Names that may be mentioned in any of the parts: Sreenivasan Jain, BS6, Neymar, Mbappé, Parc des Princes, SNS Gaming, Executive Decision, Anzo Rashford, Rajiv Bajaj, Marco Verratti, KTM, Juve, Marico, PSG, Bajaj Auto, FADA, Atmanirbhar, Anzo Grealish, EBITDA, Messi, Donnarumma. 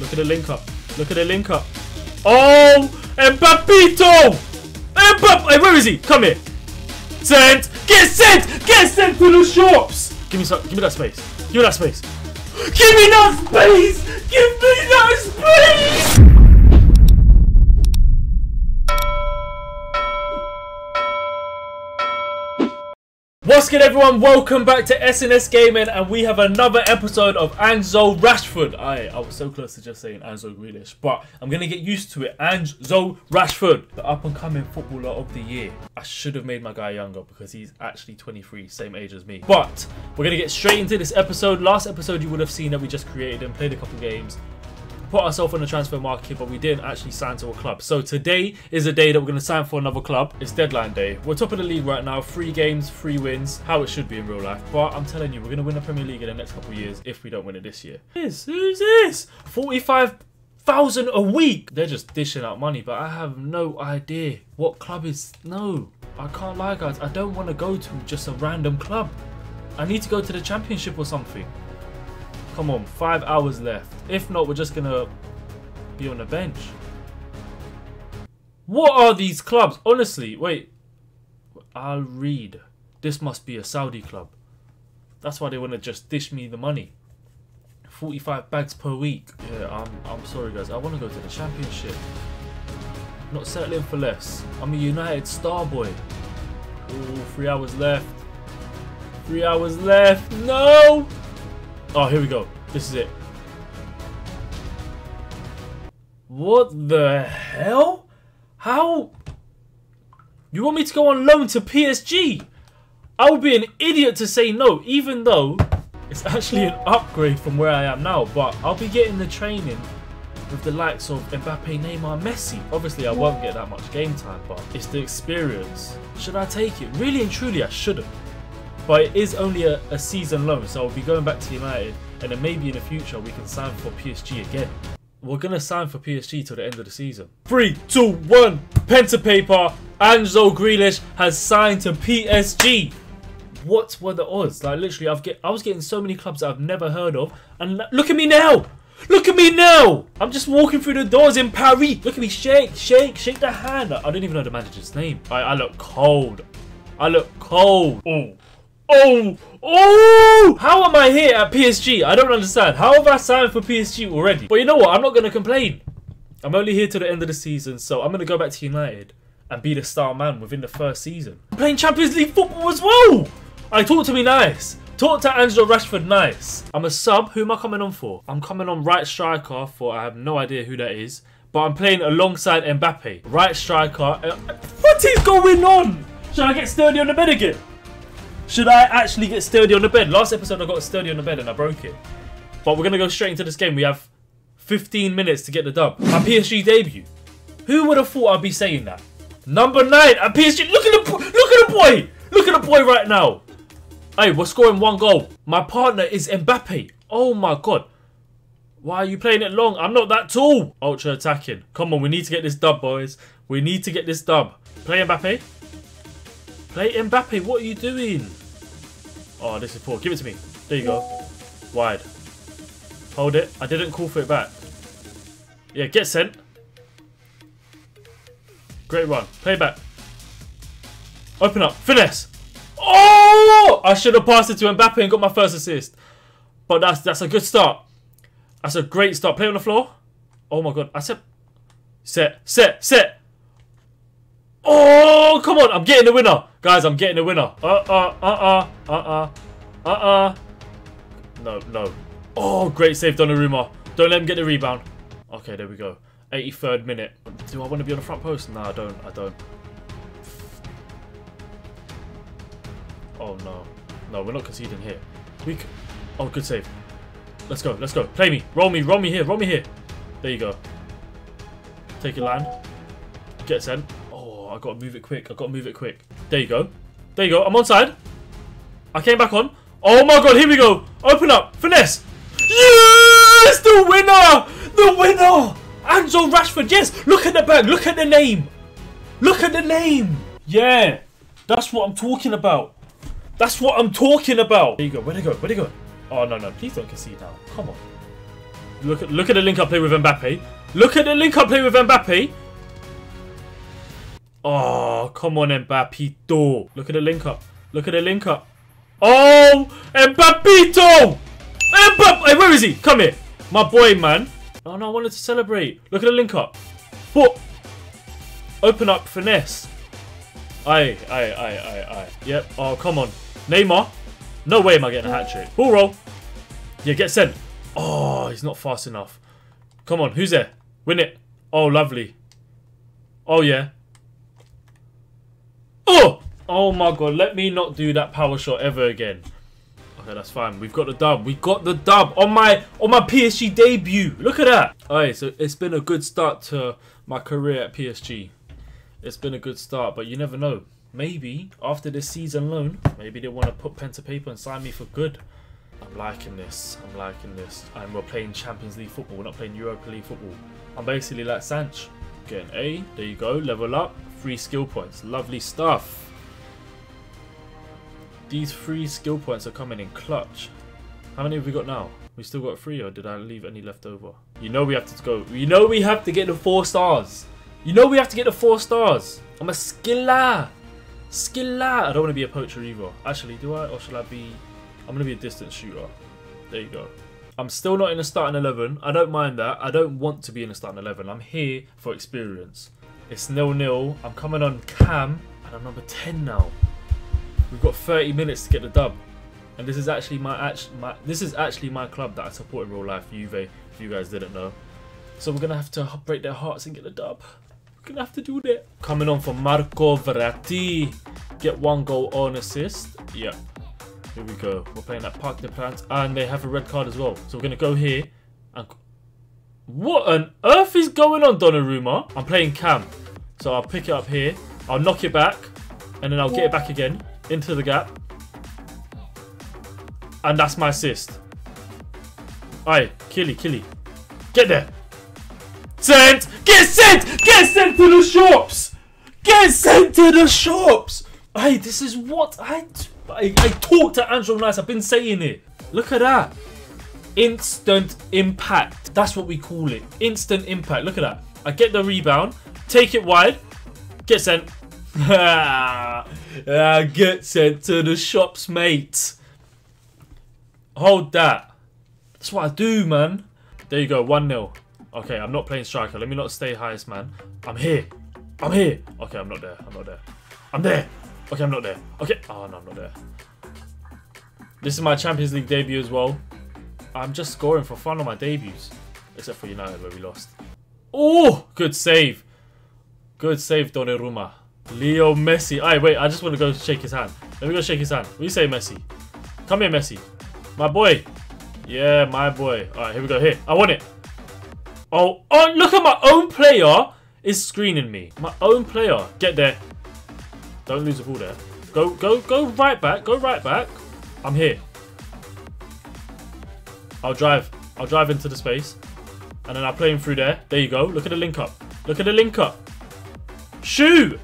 Look at the link up. Look at the link up. Oh, Mbappito! Mbappé, where is he? Come here. Sent. Get sent. Get sent to the shops. Give me some. Give me that space. Give me that space. Give me that space. Give me that space. What's good, everyone? Welcome back to SNS Gaming, and we have another episode of Anzo Rashford. I was so close to just saying Anzo Grealish, but I'm going to get used to it. Anzo Rashford, the up-and-coming footballer of the year. I should have made my guy younger because he's actually 23, same age as me. But we're going to get straight into this episode. Last episode, you would have seen that we just created and played a couple games, put ourselves on the transfer market, but we didn't actually sign to a club. So today is a day that we're going to sign for another club. It's deadline day. We're top of the league right now. 3 games, 3 wins. How it should be in real life. But I'm telling you, we're going to win the Premier League in the next couple of years if we don't win it this year. Who's this? 45,000 a week. They're just dishing out money, but I have no idea what club is. No, I can't lie, guys. I don't want to go to just a random club. I need to go to the Championship or something. Come on, 5 hours left. If not, we're just going to be on the bench. What are these clubs? Honestly, wait. I'll read. This must be a Saudi club. That's why they want to just dish me the money. 45 bags per week. Yeah, I'm sorry, guys. I want to go to the Championship. Not settling for less. I'm a United star boy. Ooh, 3 hours left. 3 hours left. No! Oh, here we go. This is it. What the hell? How? You want me to go on loan to PSG? I would be an idiot to say no, even though it's actually an upgrade from where I am now. But I'll be getting the training with the likes of Mbappé, Neymar, Messi. Obviously, I won't get that much game time, but it's the experience. Should I take it? Really and truly, I shouldn't. But it is only a season loan, so I'll be going back to United, and then maybe in the future we can sign for PSG again. We're going to sign for PSG till the end of the season. 3, 2, 1, pen to paper, Anzo Grealish has signed to PSG. What were the odds? Like, literally, I was getting so many clubs that I've never heard of, and look at me now! Look at me now! I'm just walking through the doors in Paris. Look at me, shake, shake, shake the hand. I don't even know the manager's name. I look cold. I look cold. Oh. Oh! Oh! How am I here at PSG? I don't understand. How have I signed for PSG already? But you know what? I'm not going to complain. I'm only here till the end of the season, so I'm going to go back to United and be the star man within the first season. I'm playing Champions League football as well! Talk to me nice. Talk to Anzo Rashford nice. I'm a sub. Who am I coming on for? I'm coming on right striker for I have no idea who that is, but I'm playing alongside Mbappe. Right striker. What is going on? Should I get sturdy on the bed again? Should I actually get sturdy on the bed? Last episode I got sturdy on the bed and I broke it. But we're going to go straight into this game. We have 15 minutes to get the dub. My PSG debut. Who would have thought I'd be saying that? Number 9 at PSG. Look at the boy. Look at the boy right now. Hey, we're scoring 1 goal. My partner is Mbappe. Oh my God. Why are you playing it long? I'm not that tall. Ultra attacking. Come on, we need to get this dub, boys. We need to get this dub. Play Mbappe. Play Mbappe, what are you doing? Oh, this is poor. Give it to me. There you go. Wide. Hold it. I didn't call for it back. Yeah, get sent. Great run. Play back. Open up. Finesse. Oh! I should have passed it to Mbappe and got my first assist. But that's a good start. That's a great start. Play on the floor. Oh my God. I said... Set. Set. Set. Oh, come on. I'm getting the winner. Guys, I'm getting the winner. No, no. Oh, great save, Donnarumma. Don't let him get the rebound. Okay, there we go. 83rd minute. Do I want to be on the front post? No, I don't. I don't. Oh, no. No, we're not conceding here. Oh, good save. Let's go. Let's go. Play me. Roll me. Roll me here. Roll me here. There you go. Take it, line. Get sent. I gotta move it quick. I gotta move it quick. There you go. There you go. I'm onside. I came back on. Oh my God. Here we go. Open up. Finesse. Yes! The winner. The winner. Anzo Rashford. Yes. Look at the bag. Look at the name. Look at the name. Yeah. That's what I'm talking about. That's what I'm talking about. There you go. Where'd it go? Where'd it go? Oh, no, no. Please don't concede now. Come on. Look at the link-up play with Mbappé. Look at the link-up play with Mbappé. Oh, come on, Mbappito. Look at the link-up. Look at the link-up. Oh, Mbappito! Mbappé! Hey, where is he? Come here. My boy, man. Oh, no, I wanted to celebrate. Look at the link-up. But open up, finesse. Aye. Yep. Oh, come on. Neymar. No way am I getting a hat-trick. Ball roll. Yeah, get sent. Oh, he's not fast enough. Come on, who's there? Win it. Oh, lovely. Oh, yeah. Oh! Oh, my God. Let me not do that power shot ever again. Okay, that's fine. We've got the dub. We got the dub on my PSG debut. Look at that. All right, so it's been a good start to my career at PSG. It's been a good start, but you never know. Maybe after this season loan, maybe they want to put pen to paper and sign me for good. I'm liking this. I'm liking this. And we're playing Champions League football. We're not playing Europa League football. I'm basically like Sanch. Get an A. There you go. Level up. 3 skill points. Lovely stuff. These 3 skill points are coming in clutch. How many have we got now? We still got 3, or did I leave any left over? You know we have to go. You know we have to get the 4 stars. You know we have to get the 4 stars. I'm a skiller. Skiller. I don't want to be a poacher either. Actually, do I? Or should I be... I'm going to be a distance shooter. There you go. I'm still not in the starting 11. I don't mind that. I don't want to be in the starting 11. I'm here for experience. It's 0-0. I'm coming on cam. And I'm number 10 now. We've got 30 minutes to get the dub. And this is actually my club that I support in real life. Juve, if you guys didn't know. So we're going to have to break their hearts and get the dub. We're going to have to do that. Coming on for Marco Verratti. Get 1 goal on assist. Yeah. Here we go. We're playing at Parc des Princes, and they have a red card as well. So we're going to go here. And what on earth is going on, Donnarumma? I'm playing cam. So I'll pick it up here. I'll knock it back. And then I'll get it back again. Into the gap. And that's my assist. Aye. Killy. Get there. Sent. Get sent. Get sent to the shops. Get sent to the shops. Aye, this is what I do. I talked to Anzo Nice, I've been saying it. Look at that. Instant impact. That's what we call it. Instant impact. Look at that. I get the rebound. Take it wide. Get sent. Get sent to the shops, mate. Hold that. That's what I do, man. There you go. 1-0. Okay, I'm not playing striker. Let me not stay highest, man. I'm here. Okay, I'm not there. I'm there. Okay, I'm not there. Okay. Oh, no, I'm not there. This is my Champions League debut as well. I'm just scoring for fun on my debuts. Except for United, where we lost. Oh, good save. Good save, Donnarumma. Leo Messi. Aye, wait, I just want to go shake his hand. Let me go shake his hand. What do you say, Messi? Come here, Messi. My boy. Yeah, my boy. All right, here we go. Here, I want it. Oh, look at my own player is screening me. My own player. Get there. Don't lose the ball there. Go right back. Go right back. I'm here. I'll drive into the space. And then I'll play him through there. There you go. Look at the link up. Look at the link up. Shoot!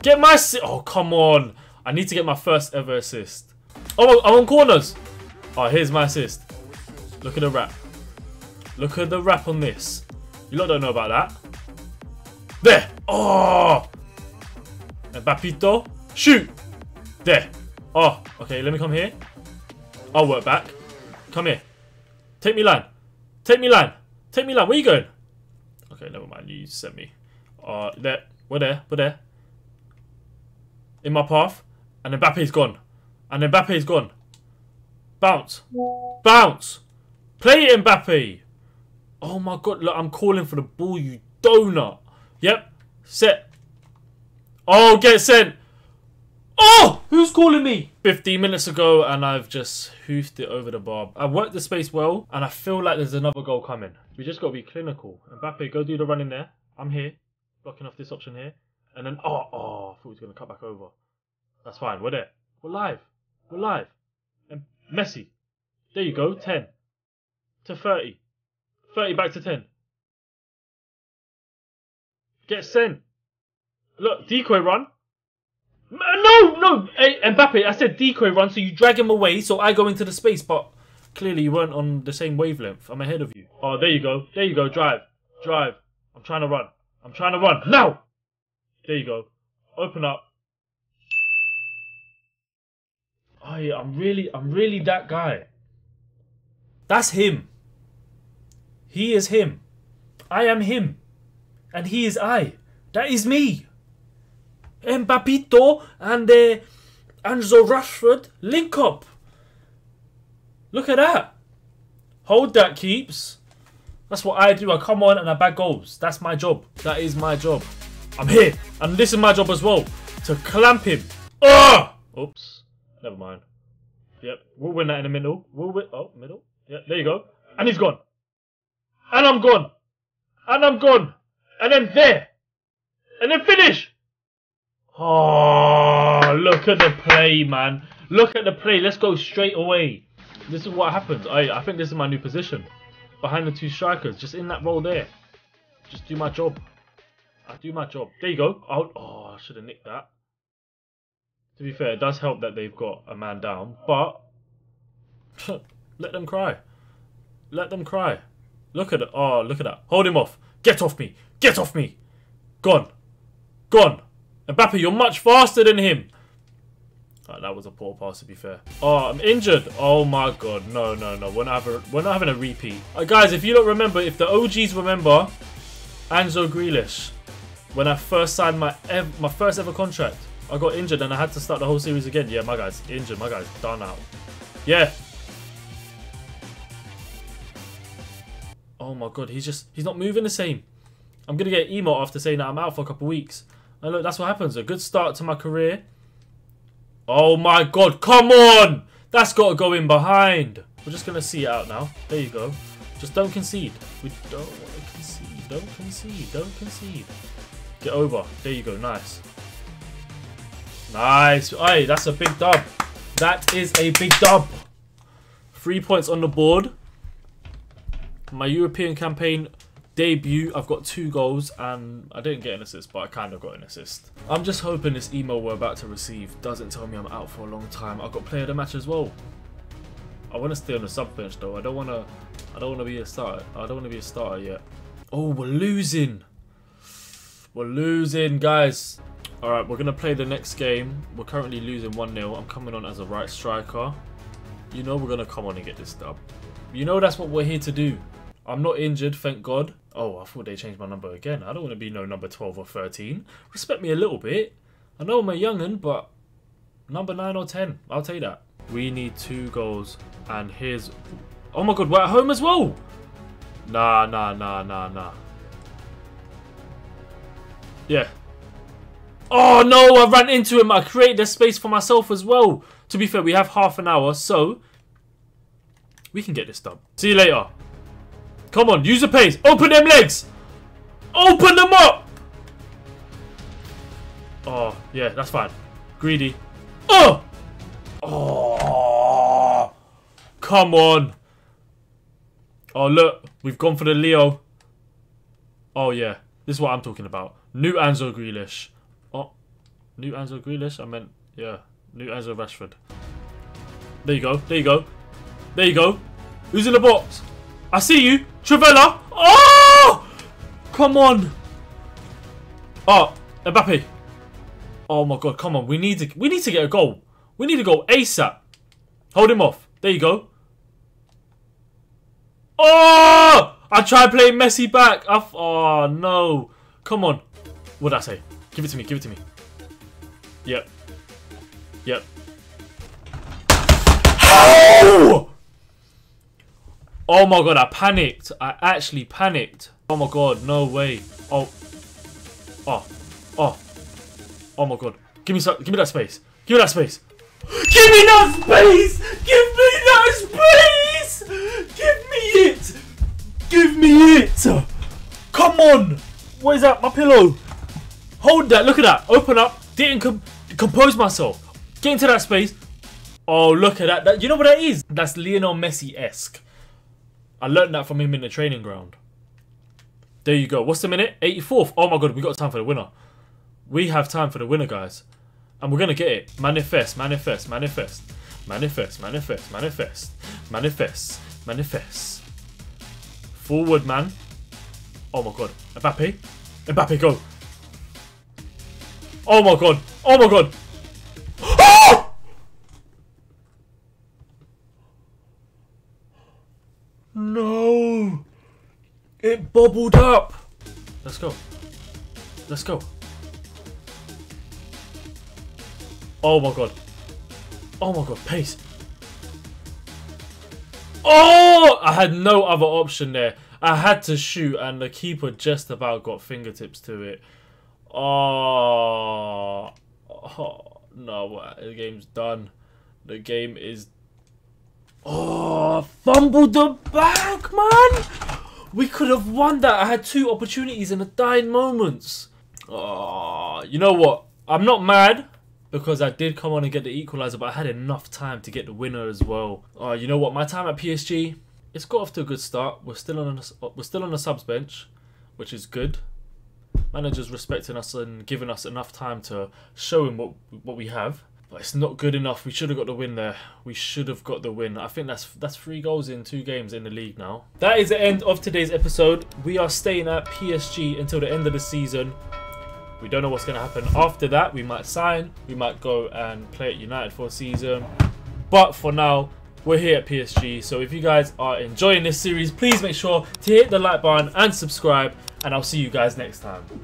Get my... Oh, come on. I need to get my first ever assist. Oh, I'm on corners. Oh, here's my assist. Look at the wrap. Look at the wrap on this. You lot don't know about that. There. Oh! Mbappito. Shoot. There. Oh, okay. Let me come here. I'll work back. Come here. Take me line. Where you going? Okay, never mind. You sent me. There. We're there. In my path. And Mbappe's gone. Bounce. Play it, Mbappe. Oh, my God. Look, I'm calling for the ball, you donut. Yep. Set. Oh, get sent. Oh, who's calling me? 15 minutes ago, and I've just hoofed it over the bar. I worked the space well, and I feel like there's another goal coming. We just got to be clinical. Mbappe, go do the run in there. I'm here, blocking off this option here. And then, I thought he was going to cut back over. That's fine. We're there. We're live. And Messi. There you go. 10 to 30. 30 back to 10. Get sent. Look, decoy run. No, hey, Mbappe, I said decoy run, so you drag him away, so I go into the space, but Clearly you weren't on the same wavelength. I'm ahead of you. Oh, there you go. There you go. Drive. Drive. I'm trying to run. I'm trying to run. Now! There you go. Open up. Oh, yeah, I'm really that guy. That's him. He is him. I am him. And he is I. That is me. Mbappito and Anzo Rashford link up. Look at that. Hold that, keeps. That's what I do. I come on and I bag goals. That's my job. That is my job. I'm here. And this is my job as well. To clamp him. Oh! Oops. Never mind. Yep. We'll win that in the middle. We'll win. Oh, middle. Yep. There you go. And he's gone. And I'm gone. And I'm gone. And then there. And then finish. Oh, look at the play, man. Look at the play. Let's go straight away. This is what happens. I think this is my new position. Behind the two strikers. Just in that role there. Just do my job. I do my job. There you go. Oh, I should have nicked that. To be fair, it does help that they've got a man down. But, let them cry. Let them cry. Look at it. Oh, look at that. Hold him off. Get off me. Get off me. Gone. Gone. Mbappé, you're much faster than him. Oh, that was a poor pass, to be fair. Oh, I'm injured. Oh my god. No, no, no. We're not having a repeat. Guys, if you don't remember, if the OGs remember, Anzo Grealish, when I first signed my first ever contract, I got injured and I had to start the whole series again. Yeah, my guy's injured. My guy's done out. Yeah. Oh my god. He's not moving the same. I'm going to get an emote after saying that I'm out for a couple of weeks. And look, that's what happens. A good start to my career. Oh my god, come on! That's got to go in behind. We're just going to see it out now. There you go. Just don't concede. We don't want to concede. Don't concede. Don't concede. Get over. There you go. Nice. Nice. Aye, that's a big dub. That is a big dub. 3 points on the board. My European campaign debut, I've got 2 goals and I didn't get an assist, but I kind of got an assist. I'm just hoping this email we're about to receive doesn't tell me I'm out for a long time. I've got player of the match as well. I want to stay on the sub bench though. I don't want to be a starter. I don't want to be a starter yet. Oh, we're losing. We're losing, guys. All right, we're gonna play the next game. We're currently losing 1-0. I'm coming on as a right striker. You know we're gonna come on and get this dub. You know that's what we're here to do. I'm not injured, thank God. Oh, I thought they changed my number again. I don't want to be no number 12 or 13. Respect me a little bit. I know I'm a young'un, but number 9 or 10. I'll take that. We need 2 goals. And here's... Oh my God, we're at home as well. Nah, nah, nah, nah, nah. Yeah. Oh no, I ran into him. I created the space for myself as well. To be fair, we have half an hour, so... we can get this done. See you later. Come on, use the pace. Open them legs. Open them up. Oh, yeah, that's fine. Greedy. Oh! Oh! Come on. Oh, look. We've gone for the Leo. Oh, yeah. This is what I'm talking about. New Anzo Grealish. Oh, new Anzo Grealish? I meant, yeah. New Anzo Rashford. There you go. There you go. There you go. Who's in the box? I see you, Travella. Oh, come on. Oh, Mbappé. Oh my God, come on. We need to get a goal. We need a goal ASAP. Hold him off. There you go. Oh, I tried playing Messi back. Oh no, come on. What did I say? Give it to me. Give it to me. Yep. Yep. Oh! Oh my god, I panicked. I actually panicked. Oh my god, no way. Oh. Oh. Oh. Oh my god. Give me that space. Give me that space. Give me that space! Give me that space! Give me it! Give me it! Come on! What is that? My pillow. Hold that. Look at that. Open up. Didn't compose myself. Get into that space. Oh, look at that. You know what that is? That's Lionel Messi-esque. I learned that from him in the training ground. There you go. What's the minute? 84th. Oh my god, we got time for the winner. We have time for the winner, guys. And we're going to get it. Manifest, manifest, manifest. Manifest, manifest, manifest, manifest, manifest. Forward, man. Oh my god. Mbappé. Mbappé, go. Oh my god. Oh my god. Oh! No. It bubbled up. Let's go. Let's go. Oh my god. Oh my god, pace. Oh! I had no other option there. I had to shoot and the keeper just about got fingertips to it. Oh, oh no, the game's done. The game is... Oh, fumbled the back, man! We could have won that. I had two opportunities in the dying moments. Oh, you know what? I'm not mad. Because I did come on and get the equaliser, but I had enough time to get the winner as well. You know what? My time at PSG, it's got off to a good start. We're still on the subs bench, which is good. Manager's respecting us and giving us enough time to show him what we have. But it's not good enough. We should have got the win there. We should have got the win. I think that's 3 goals in 2 games in the league now. That is the end of today's episode. We are staying at PSG until the end of the season. We don't know what's going to happen after that. We might sign. We might go and play at United for a season. But for now, we're here at PSG. So if you guys are enjoying this series, please make sure to hit the like button and subscribe. And I'll see you guys next time.